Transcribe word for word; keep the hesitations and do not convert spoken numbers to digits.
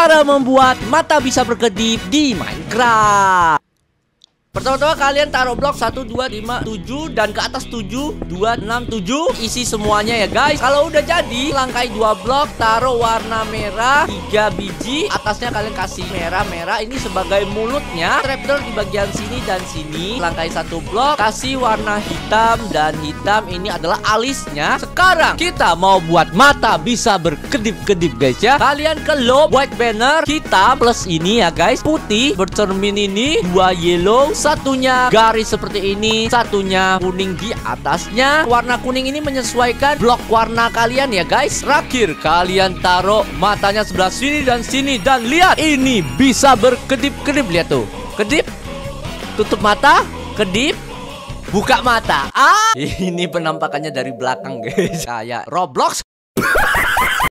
cara membuat mata bisa berkedip di Minecraft. Pertama-tama kalian taruh blok satu, dua, lima, tujuh dan ke atas tujuh, dua, enam, tujuh. Isi semuanya ya guys. Kalau udah jadi, langkai dua blok, taruh warna merah tiga biji. Atasnya kalian kasih merah-merah, ini sebagai mulutnya. Trapdoor di bagian sini dan sini. Langkai satu blok, kasih warna hitam dan hitam. Ini adalah alisnya. Sekarang kita mau buat mata bisa berkedip-kedip guys ya. Kalian ke low, white banner, hitam plus ini ya guys. Putih, bercermin ini, dua yellow. Satunya garis seperti ini, satunya kuning di atasnya. Warna kuning ini menyesuaikan blok warna kalian ya guys. Terakhir kalian taruh matanya sebelah sini dan sini. Dan lihat, ini bisa berkedip-kedip. Lihat tuh, kedip, tutup mata, kedip, buka mata. Ah, ini penampakannya dari belakang guys, kayak Roblox.